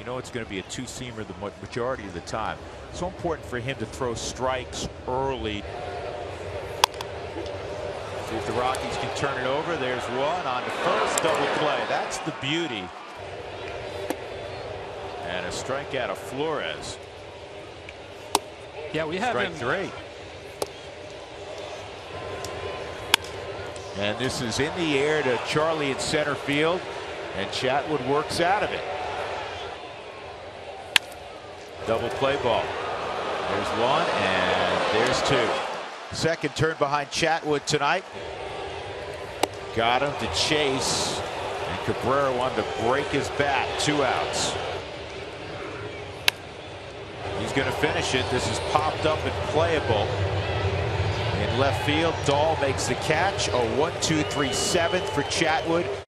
You know it's going to be a two-seamer the majority of the time. It's so important for him to throw strikes early. See if the Rockies can turn it over. There's one on the first double play. That's the beauty. And a strikeout of Flores. Yeah, we have him. Strike three. And this is in the air to Charlie at center field, and Chatwood works out of it. Double play ball. There's one, and there's two. Second turn behind Chatwood tonight. Got him to chase, and Cabrera wanted to break his bat. Two outs. He's going to finish it. This is popped up and playable. In left field, Dahl makes the catch. A 1-2-3 seventh for Chatwood.